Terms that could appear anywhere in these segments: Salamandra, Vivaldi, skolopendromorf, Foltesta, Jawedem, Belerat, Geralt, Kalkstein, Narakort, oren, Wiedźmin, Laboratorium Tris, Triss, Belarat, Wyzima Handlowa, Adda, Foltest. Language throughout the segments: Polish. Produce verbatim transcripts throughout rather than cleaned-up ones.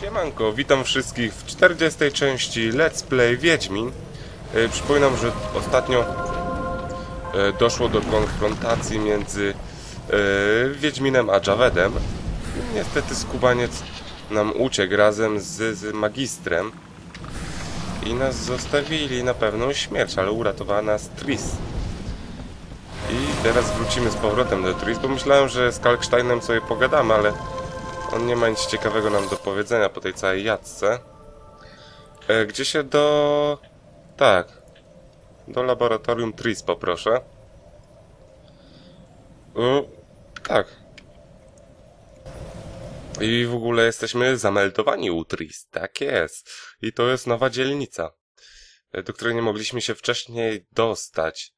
Siemanko, witam wszystkich w czterdziestej części Let's Play Wiedźmin. E, przypominam, że ostatnio e, doszło do konfrontacji między e, Wiedźminem a Jawedem. Niestety skubaniec nam uciekł razem z, z magistrem i nas zostawili na pewną śmierć, ale uratowała nas Triss. I teraz wrócimy z powrotem do Triss, bo myślałem, że z Kalksteinem sobie pogadamy, ale on nie ma nic ciekawego nam do powiedzenia po tej całej jadce. E, gdzie się do... Tak. Do Laboratorium Tris poproszę. E, tak. I w ogóle jesteśmy zameldowani u Tris. Tak jest. I to jest nowa dzielnica, do której nie mogliśmy się wcześniej dostać.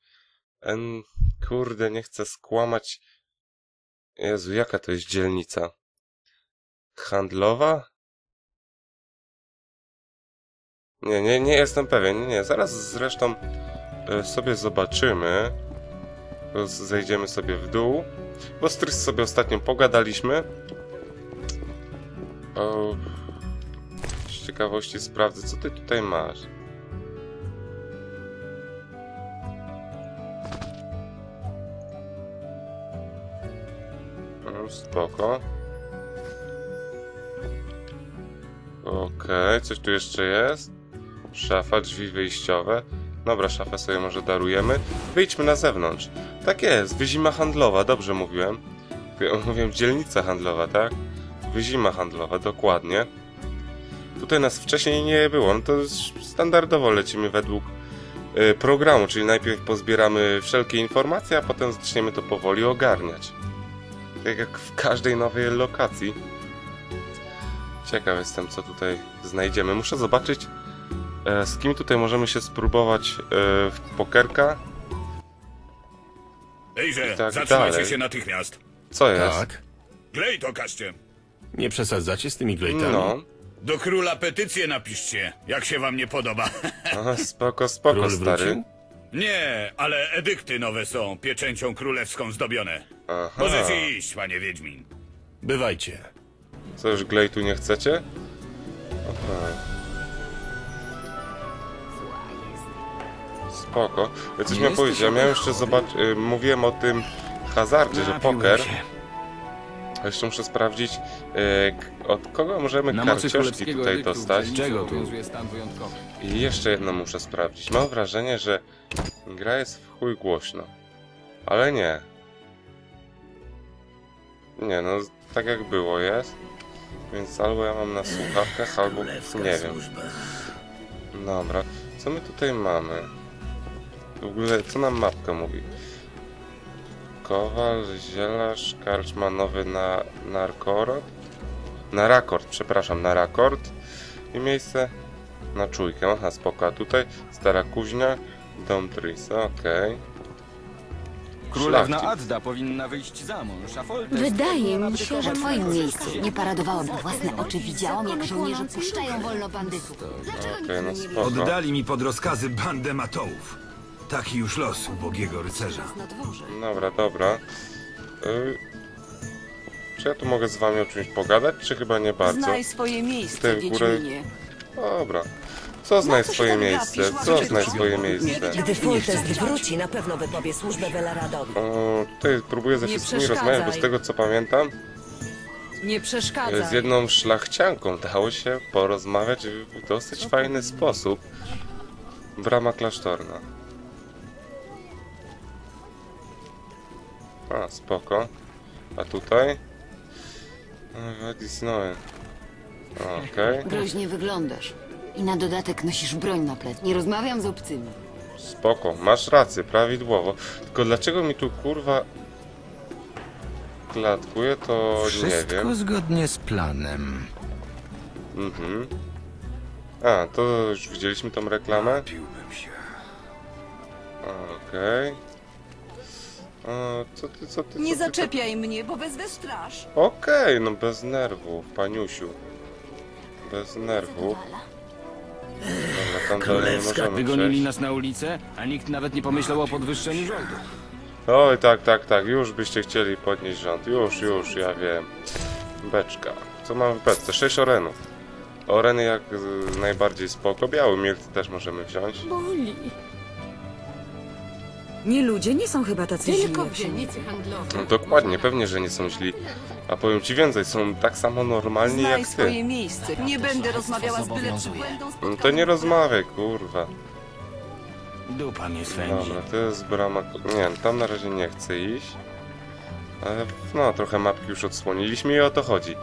E, kurde, nie chcę skłamać. Jezu, jaka to jest dzielnica? Handlowa? Nie, nie, nie jestem pewien. Nie, nie. Zaraz zresztą sobie zobaczymy. Zejdziemy sobie w dół. Bo z Triss sobie ostatnio pogadaliśmy. O, z ciekawości sprawdzę, co ty tutaj masz. No, spoko. Okej, okay, coś tu jeszcze jest? Szafa, drzwi wyjściowe. Dobra, szafę sobie może darujemy. Wyjdźmy na zewnątrz. Tak jest, wyzima handlowa, dobrze mówiłem. Mówiłem dzielnica handlowa, tak? Wyzima handlowa, dokładnie. Tutaj nas wcześniej nie było, no to standardowo lecimy według y, programu, czyli najpierw pozbieramy wszelkie informacje, a potem zaczniemy to powoli ogarniać. Tak jak w każdej nowej lokacji. Ciekaw jestem, co tutaj znajdziemy. Muszę zobaczyć, e, z kim tutaj możemy się spróbować e, w pokerka. Ejże, tak zatrzymajcie dalej. Się natychmiast. Co jest? Tak. Glejt okażcie. Nie przesadzacie z tymi glejtami? No. Do króla petycję napiszcie, jak się wam nie podoba. Aha, spoko, spoko, Król stary. Wrócił? Nie, ale edykty nowe są, pieczęcią królewską zdobione. Aha. Możecie iść, panie Wiedźmin. Bywajcie. Co, już glejtu nie chcecie? Aha. Spoko. Ja coś miałem powiedzieć, ja miałem jeszcze zobaczyć... Y, mówiłem o tym hazardzie, że poker... A jeszcze muszę sprawdzić, y, od kogo możemy karcioszki tutaj dostać. Czego tu? I jeszcze jedno muszę sprawdzić. Mam wrażenie, że gra jest w chuj głośno. Ale nie. Nie no, tak jak było jest. Więc albo ja mam na słuchawkach, albo nie wiem. Dobra, co my tutaj mamy? W ogóle, co nam mapka mówi? Kowal, zielarz, karczmanowy na Narakort. Narakort, przepraszam, Narakort. I miejsce na czujkę, aha, spoko. A tutaj stara kuźnia, dom Triss, okej. Okay. Królewna Adda powinna wyjść za mąż, a Foltesta... Wydaje mi się, że w moim miejscu nie paradowałam, bo własne oczy widziałam, jak żołnierze puszczają wolno bandytów. Dlaczego nic nie wiedzą? Oddali mi pod rozkazy bandę matołów. Taki już los ubogiego rycerza. Dobra, dobra. Yy, czy ja tu mogę z wami o czymś pogadać, czy chyba nie bardzo? Znaj swoje miejsce, Wiedźminie. Dobra. Co znaj swoje miejsce? Co znaj swoje miejsce? Gdy Foltest wróci, na pewno wypowie służbę Belaradowi. O, tutaj próbuję ze wszystkimi rozmawiać, bo z tego co pamiętam... Nie przeszkadza. Z jedną szlachcianką dało się porozmawiać w dosyć fajny sposób. Brama klasztorna. A, spoko. A tutaj? Okej. Groźnie wyglądasz. I na dodatek nosisz broń na plec. Nie rozmawiam z obcymi. Spoko, masz rację, prawidłowo. Tylko dlaczego mi tu kurwa klatkuje, to wszystko nie wiem. Wszystko zgodnie z planem. Mhm. A, to już widzieliśmy tą reklamę? Piłbym Okej. Okay. Co ty, co ty, co Nie ty, zaczepiaj ty... mnie, bo wezwę straż. Okej, okay, no bez nerwów, paniusiu. Bez nerwów. Dobra, Królewska wygonili przejść. nas na ulicę, a nikt nawet nie pomyślał o podwyższeniu rządu. Oj, tak, tak, tak, już byście chcieli podnieść rząd. Już, już, ja wiem. Beczka. Co mam w beczce? sześć orenów. Oreny jak y, najbardziej spoko. Biały mielc też możemy wziąć. Boli. Nie ludzie nie są chyba tacy źli. Tylko dzielnicy handlowe. No, dokładnie, pewnie, że nie są źli. A powiem ci więcej, są tak samo normalni Znaj jak ty. swoje miejsce. Nie będę rozmawiała z byle przybłędą. No to nie rozmawiaj, kurwa. Dupa mnie swędzi. Dobra, to jest brama... Nie, tam na razie nie chcę iść. Ale no, trochę mapki już odsłoniliśmy i o to chodzi.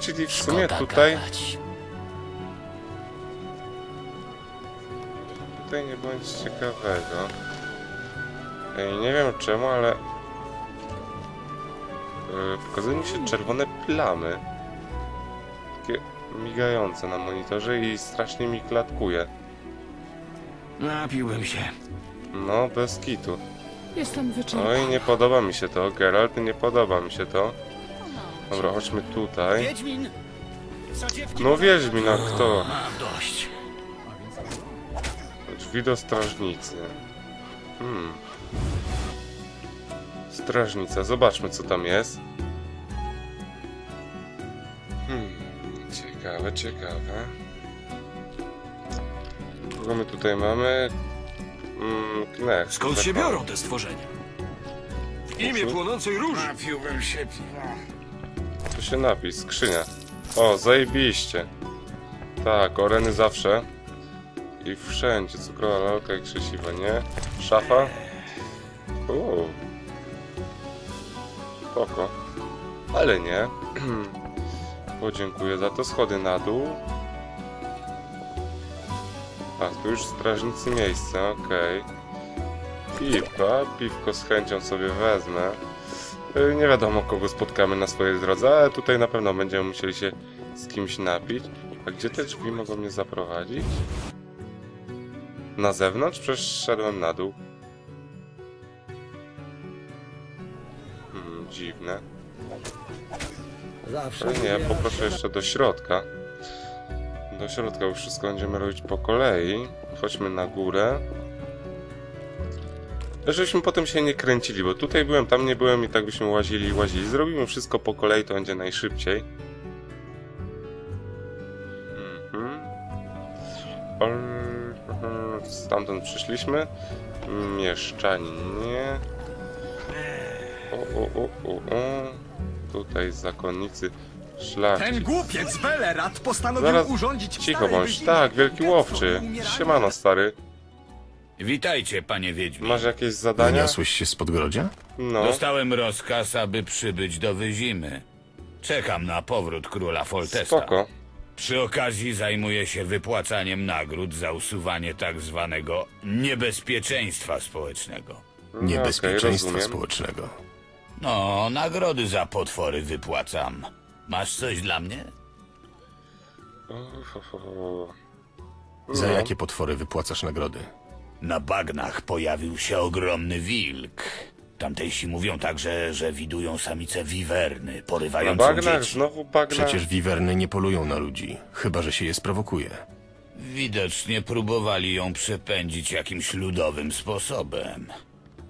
Czyli w sumie tutaj... Tutaj nie bądź ciekawego. Ej, nie wiem czemu, ale... Yy, pokazują mi się czerwone plamy. Takie migające na monitorze i strasznie mi klatkuje. Napiłbym się. No, bez kitu. Jestem wyczerpana. Oj, nie podoba mi się to, Geralt, nie podoba mi się to. Dobra, chodźmy tutaj. No Wiedźmin, a kto? Drzwi do strażnicy. Hmm. Strażnica, zobaczmy co tam jest. Hmm, ciekawe, ciekawe. Kogo my tutaj mamy? Mm, knech. Skąd tak się mam. biorą te stworzenia? W imię płonącej róży. Napiłbym się piwa. Tu się napis, skrzynia. O, zajebiście. Tak, oreny zawsze. I wszędzie, cukrowa lalka i krzesiwa, nie? Szafa. Uuu. Spoko. Ale nie. Podziękuję za to. Schody na dół. A, tu już strażnicy miejsce, okej. Okay. Piwka, piwko z chęcią sobie wezmę. Nie wiadomo kogo spotkamy na swojej drodze, ale tutaj na pewno będziemy musieli się z kimś napić. A gdzie te drzwi mogą mnie zaprowadzić? Na zewnątrz? Przeszedłem na dół. Hmm, dziwne. Ale nie, poproszę jeszcze do środka. Do środka już wszystko będziemy robić po kolei. Chodźmy na górę. Żebyśmy potem się nie kręcili, bo tutaj byłem, tam nie byłem i tak byśmy łazili i łazili. Zrobimy wszystko po kolei, to będzie najszybciej. Mhm. Stamtąd przyszliśmy. Mieszczanie. O, o, o, o, o. Tutaj zakonnicy. Szlachcic. Ten głupiec Belerat postanowił Zaraz... urządzić Cicho bądź. Tak, wielki łowczy. Siemano, stary. Witajcie, panie Wiedźmin. Masz jakieś zadania? Wyniosłeś się z podgrodzia? No. Dostałem rozkaz, aby przybyć do Wyzimy. Czekam na powrót króla Foltesta. Spoko. Przy okazji zajmuję się wypłacaniem nagród za usuwanie tak zwanego niebezpieczeństwa społecznego. Niebezpieczeństwa okay, społecznego. No, nagrody za potwory wypłacam. Masz coś dla mnie? No. Za jakie potwory wypłacasz nagrody? Na bagnach pojawił się ogromny wilk. Tamtejsi mówią także, że widują samice wiwerny, porywającą dzieci. Na bagnach? Znowu bagna? Przecież wiwerny nie polują na ludzi, chyba że się je sprowokuje. Widocznie próbowali ją przepędzić jakimś ludowym sposobem.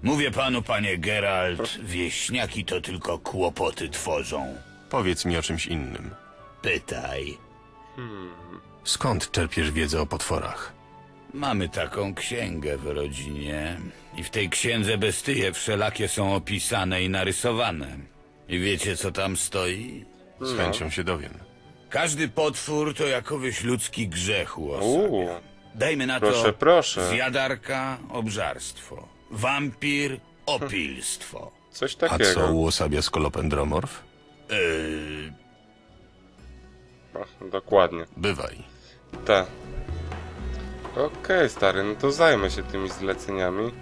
Mówię panu, panie Geralt, wieśniaki to tylko kłopoty tworzą. Powiedz mi o czymś innym. Pytaj. Hmm. Skąd czerpiesz wiedzę o potworach? Mamy taką księgę w rodzinie. I w tej księdze bestie wszelakie są opisane i narysowane. I wiecie, co tam stoi? Z chęcią się dowiem. Każdy potwór to jakowyś ludzki grzech uosabia. Dajmy na proszę, to proszę. zjadarka, obżarstwo. Wampir, opilstwo. Hm. Coś takiego. A co uosabia skolopendromorf? Yy... Ach, dokładnie. Bywaj. Tak. Okej, okay, stary, no to zajmę się tymi zleceniami.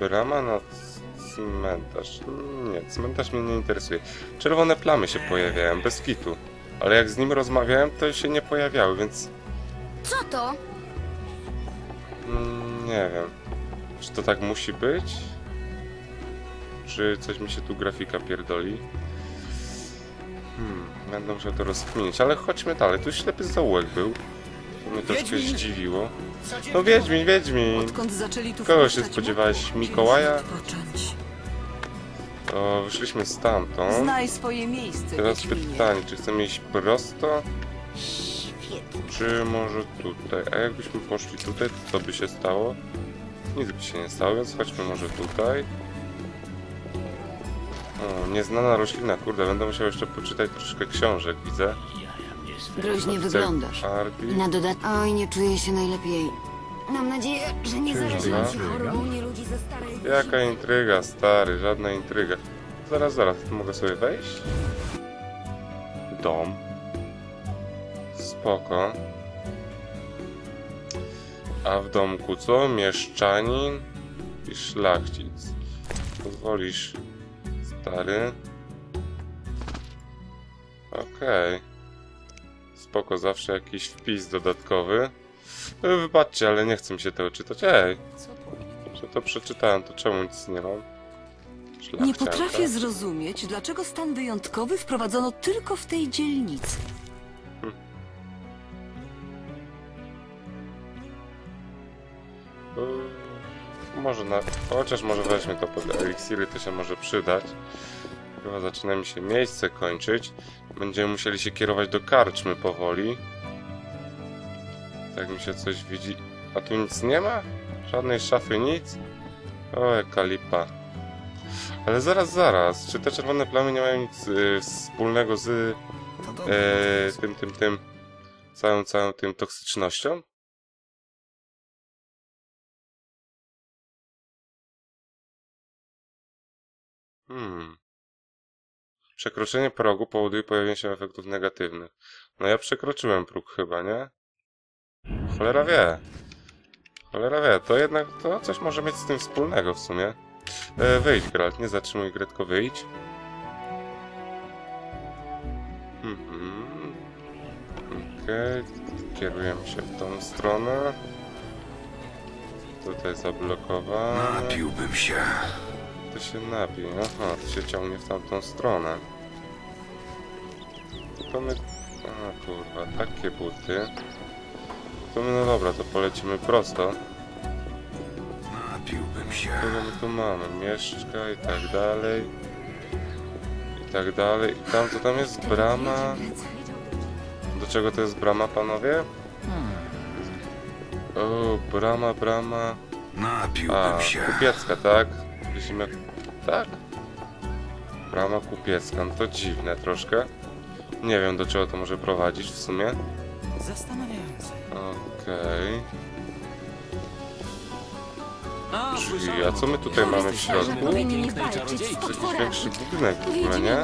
Brama na cmentarz. Nie, cmentarz mnie nie interesuje. Czerwone plamy się pojawiają, bez kitu. Ale jak z nim rozmawiałem, to się nie pojawiały, więc... Co to? Nie wiem. Czy to tak musi być? Czy coś mi się tu grafika pierdoli? Hmm, będę musiał to rozkminić, ale chodźmy dalej. Tu ślepy zaułek był. To mnie troszkę zdziwiło. No Wiedźmin, Wiedźmin! Kogo się spodziewałeś? Mikołaja? O, wyszliśmy stamtąd. Znaj swoje miejsce. Teraz pytanie, czy chcemy iść prosto? Czy może tutaj? A jakbyśmy poszli tutaj, to co by się stało? Nic by się nie stało, więc chodźmy może tutaj. O, nieznana roślina, kurde, będę musiał jeszcze poczytać troszkę książek, widzę. Groźnie wyglądasz. Arby. Na dodatek. Oj, nie czuję się najlepiej. Mam nadzieję, że nie zarażam się chorobą, nie ludzi ze starej. Jaka intryga, stary, żadna intryga. Zaraz, zaraz, mogę sobie wejść? Dom. Spoko. A w domku co? Mieszczanin i szlachcic. Pozwolisz, stary. Okej. Okay. Spoko, zawsze jakiś wpis dodatkowy. Wybaczcie, ale nie chcę mi się tego czytać. Ej, że to przeczytałem, to czemu nic nie mam? Szlachcianka. Nie potrafię zrozumieć, dlaczego stan wyjątkowy wprowadzono tylko w tej dzielnicy. Hm. Yy, może na... Chociaż może weźmy to pod eliksiry, to się może przydać. Chyba zaczyna mi się miejsce kończyć. Będziemy musieli się kierować do karczmy powoli. Tak mi się coś widzi. A tu nic nie ma? Żadnej szafy, nic? O, jaka lipa. Ale zaraz, zaraz. Czy te czerwone plamy nie mają nic y, wspólnego z e, tym, tym, tym... Całą, całą tym toksycznością? Hmm... Przekroczenie progu powoduje pojawienie się efektów negatywnych. No ja przekroczyłem próg chyba, nie? Cholera wie. Cholera wie, to jednak to coś może mieć z tym wspólnego w sumie. E, wyjdź, Gralt, nie zatrzymuj grę, tylko wyjdź. Mhm. Okej, okay. Kierujemy się w tą stronę. Tutaj zablokowane. Napiłbym się. To się napij, aha, to się ciągnie w tamtą stronę. To my... A kurwa, takie buty. To my, no dobra, to polecimy prosto. Napiłbym się. Kogo my tu mamy? Mieszka i tak dalej. I tak dalej. I tam, co tam jest? Brama. Do czego to jest brama, panowie? O, brama, brama. Napiłbym się. Kupiecka, tak? Jak... Tak? Brama kupiecka, no to dziwne troszkę. Nie wiem, do czego to może prowadzić w sumie. Zastanawiające. Okej. Okay. A co my tutaj mamy w środku? Jakiś większy budynek w ogóle, nie?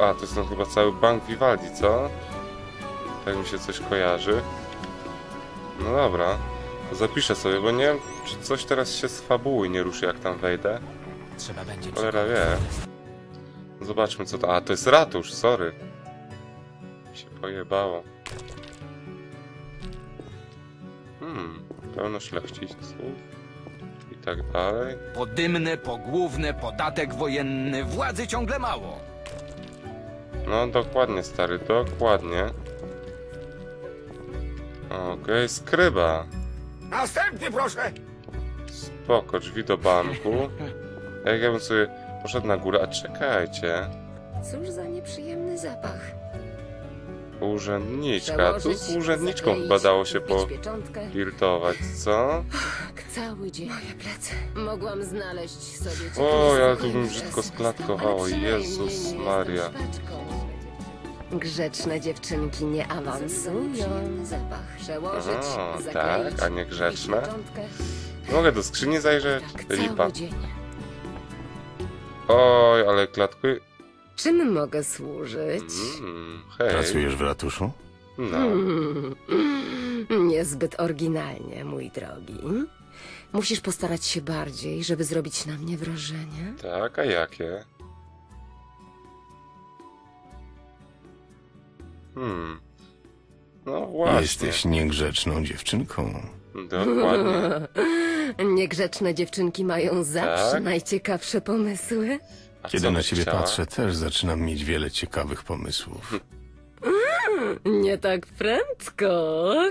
A, to jest tam chyba cały bank Vivaldi, co? Tak mi się coś kojarzy. No dobra. Zapiszę sobie, bo nie wiem, czy coś teraz się z fabuły nie ruszy, jak tam wejdę. Trzeba będzie. Cholera wie. Zobaczmy co to... A, to jest ratusz, sorry. Mi się pojebało. Hmm, pełno szlachciców. I tak dalej. Podymne, pogłówne, podatek wojenny, władzy ciągle mało. No, dokładnie, stary, dokładnie. Okej, okay, skryba. Następny, proszę! Spoko, drzwi do banku. Jak ja bym sobie poszedł na górę, a czekajcie. Cóż za nieprzyjemny zapach. Urzędniczka. Tu z urzędniczką chyba dało się poflirtować, co? Cały dzień. Moje plecy. Mogłam znaleźć sobie. O, ja tu bym brzydko sklatkowało. Jezus Maria. Grzeczne dziewczynki nie awansują. Zapach przełożyć, o, tak, a nie grzeczne. Mogę do skrzyni zajrzeć. Lipa. Oj, ale klatkuj. Czym mogę służyć? Mm, hej. Pracujesz w ratuszu? No. Mm, niezbyt oryginalnie, mój drogi. Musisz postarać się bardziej, żeby zrobić na mnie wrażenie. Tak, a jakie? Hmm. No właśnie. Jesteś niegrzeczną dziewczynką. Dokładnie. Niegrzeczne dziewczynki mają zawsze tak? najciekawsze pomysły. A Kiedy na ciebie chciała? patrzę, też zaczynam mieć wiele ciekawych pomysłów. Mm, nie tak prędko.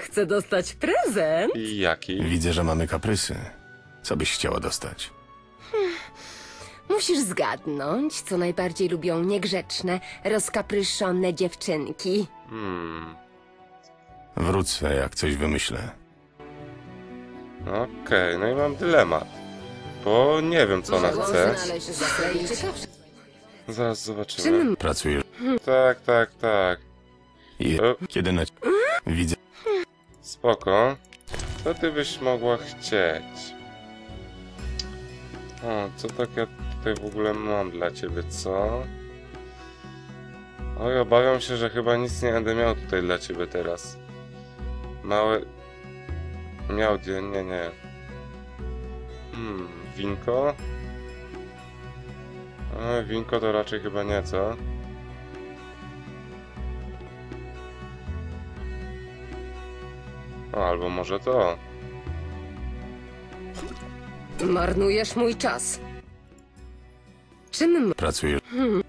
Chcę dostać prezent. Jaki? Widzę, że mamy kaprysy. Co byś chciała dostać? Hmm. Musisz zgadnąć, co najbardziej lubią niegrzeczne, rozkapryszone dziewczynki. Hmm. Wrócę, jak coś wymyślę. Okej, okay, no i mam dylemat. Bo nie wiem, co ona chce. Zaraz zobaczymy. Pracujesz? Tak, tak, tak. Kiedy na... Widzę. Spoko. Co ty byś mogła chcieć? O, co tak ja tutaj w ogóle mam dla ciebie, co? Oj, obawiam się, że chyba nic nie będę miał tutaj dla ciebie teraz. Małe... Miał, nie, nie. Hmm, winko? A, winko to raczej chyba nie, co? O, albo może to. Marnujesz mój czas. Czym pracujesz? Hmm.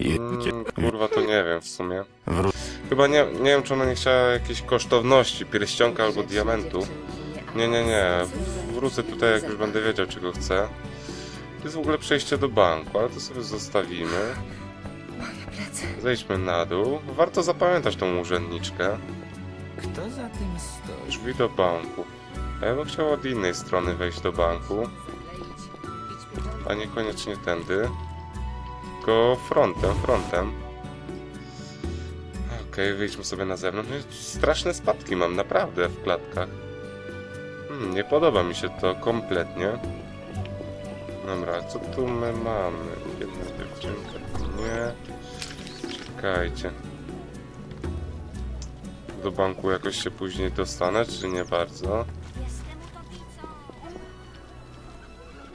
Hmm, kurwa, to nie wiem w sumie. Chyba nie, nie wiem, czy ona nie chciała jakiejś kosztowności, pierścionka albo diamentu. Nie, nie, nie. Wrócę tutaj, jak już będę wiedział, czego chcę. To jest w ogóle przejście do banku, ale to sobie zostawimy. Zejdźmy na dół. Warto zapamiętać tą urzędniczkę. Kto za tym stoi? Drzwi do banku. A ja bym chciał od innej strony wejść do banku. A niekoniecznie tędy. Tylko frontem, frontem. Okej, okay, wyjdźmy sobie na zewnątrz. Straszne spadki mam, naprawdę, w klatkach. Hmm, nie podoba mi się to kompletnie. Dobra, co tu my mamy? Jedna dziewczynka, nie. Czekajcie. Do banku jakoś się później dostanę, czy nie bardzo?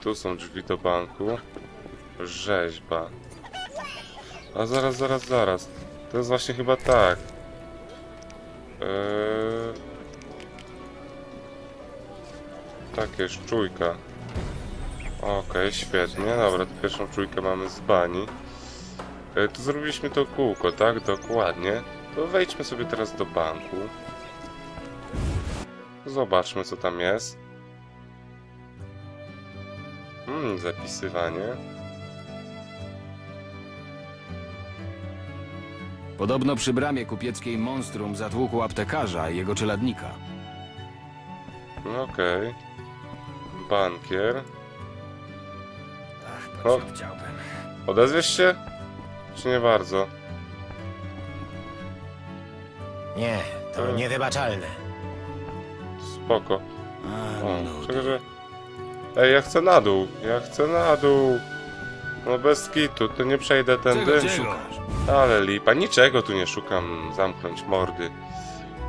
Tu są drzwi do banku. Rzeźba. A zaraz, zaraz, zaraz. To jest właśnie chyba tak. Eee... Takie czujka. Okej, okay, świetnie. Dobra, to pierwszą czujkę mamy z bani. Eee, tu zrobiliśmy to kółko, tak? Dokładnie. To wejdźmy sobie teraz do banku. Zobaczmy, co tam jest. Hmm, zapisywanie. Podobno przy bramie kupieckiej monstrum zatłukło aptekarza i jego czeladnika. Okej. Okay. Bankier. Ach, to się chciałbym. Odezwiesz się? Czy nie bardzo? Nie, to e... niewybaczalne. Spoko. O, czekaj, że... Ej, ja chcę na dół. Ja chcę na dół. No bez kitu, to nie przejdę tędy. Ale lipa, niczego tu nie szukam, zamknąć mordy,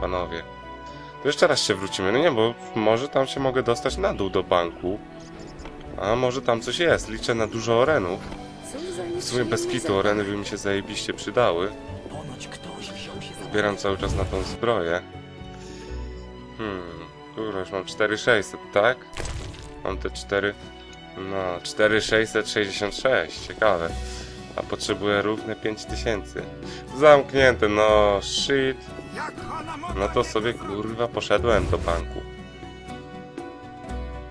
panowie. To jeszcze raz się wrócimy, no nie, bo może tam się mogę dostać na dół do banku. A może tam coś jest, liczę na dużo orenów. W sumie bez kitu oreny by mi się zajebiście przydały. Zbieram cały czas na tą zbroję. Hmm, kurwa, już mam cztery tysiące sześćset, tak? Mam te cztery... No, cztery tysiące sześćset sześćdziesiąt sześć, ciekawe. A potrzebuję równe pięć tysięcy. Zamknięte, no shit. No to sobie kurwa poszedłem do banku.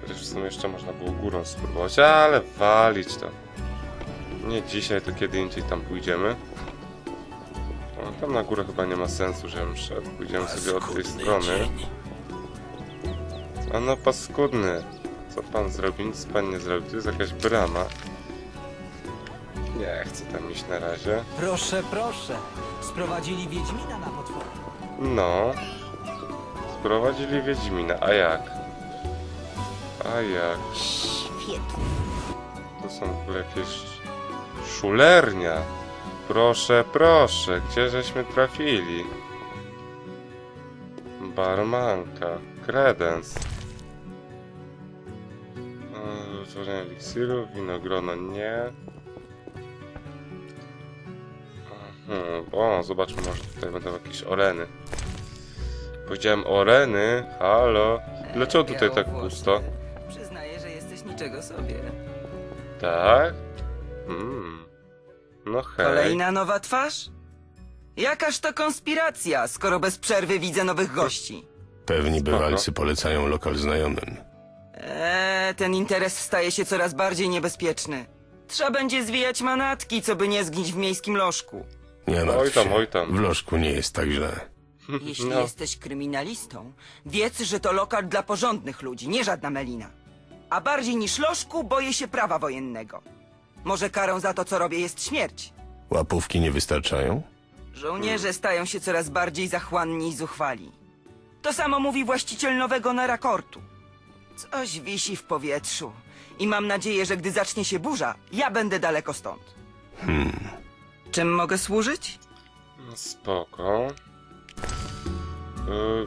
Przecież w sumie jeszcze można było górą spróbować, ale walić to. Nie dzisiaj, to kiedy indziej tam pójdziemy. O, tam na górę chyba nie ma sensu, żebym szedł. Pójdziemy sobie od tej strony. A no paskudny. Co pan zrobi? Nic pan nie zrobi. Tu jest jakaś brama. Nie chcę tam iść na razie. Proszę, proszę. Sprowadzili Wiedźmina na potwora. No. Sprowadzili Wiedźmina. A jak? A jak? Świetnie. To są w ogóle jakieś... Szulernia. Proszę, proszę. Gdzie żeśmy trafili? Barmanka. Kredens. Wytworzenie eliksirów. Winogrono nie. Hmm, o, zobaczmy, może tutaj będą jakieś oreny. Powiedziałem o Reny, halo. Dlaczego tutaj tak pusto? Przyznaję, że jesteś niczego sobie. Tak? Mm. No hej. Kolejna nowa twarz? Jakaż to konspiracja, skoro bez przerwy widzę nowych gości. Pewni bywalcy polecają lokal znajomym. Eee, ten interes staje się coraz bardziej niebezpieczny. Trzeba będzie zwijać manatki, co by nie zgnić w miejskim lożku. Nie martw się, oj tam, oj tam. W lożku nie jest tak źle. Jeśli no. jesteś kryminalistą, wiedz, że to lokal dla porządnych ludzi, nie żadna melina. A bardziej niż lożku boję się prawa wojennego. Może karą za to, co robię, jest śmierć. Łapówki nie wystarczają? Żołnierze hmm. stają się coraz bardziej zachłanni i zuchwali. To samo mówi właściciel nowego Narakortu. Coś wisi w powietrzu. I mam nadzieję, że gdy zacznie się burza, ja będę daleko stąd. Hmm. Czym mogę służyć? Spoko. Yy,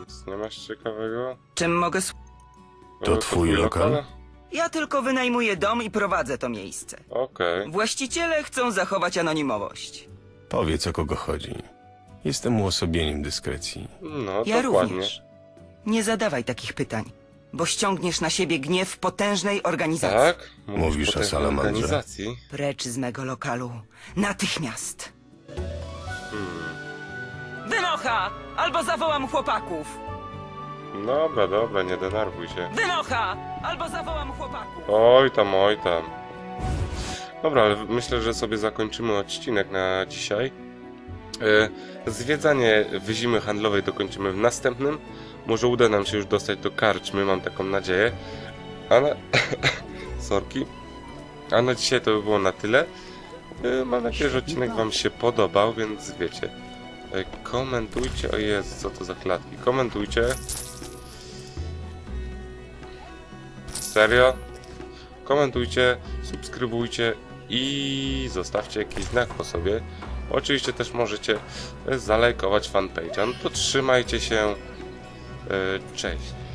nic nie masz ciekawego? Czym mogę służyć? To twój lokal? Ja tylko wynajmuję dom i prowadzę to miejsce. Okej. Okay. Właściciele chcą zachować anonimowość. Powiedz, o kogo chodzi. Jestem uosobieniem dyskrecji. No, ja dokładnie. Również. Nie zadawaj takich pytań, bo ściągniesz na siebie gniew potężnej organizacji. Tak? Mówisz, Mówisz o Salamandrze. Precz z mego lokalu. Natychmiast. Hmm. Wynocha! Albo zawołam chłopaków. Dobra, dobra, nie denerwuj się. Wynocha! Albo zawołam chłopaków. Oj tam, oj tam. Dobra, ale myślę, że sobie zakończymy odcinek na dzisiaj. Zwiedzanie wyzimy handlowej dokończymy w następnym. Może uda nam się już dostać do karczmy, mam taką nadzieję. A na... Sorki. A na dzisiaj to by było na tyle. Mam nadzieję, że odcinek wam się podobał, więc wiecie. Komentujcie. O Jezu, co to za klatki. Komentujcie. Serio? Komentujcie, subskrybujcie i zostawcie jakiś znak po sobie. Oczywiście też możecie zalajkować fanpage'a. No to trzymajcie się. Cześć.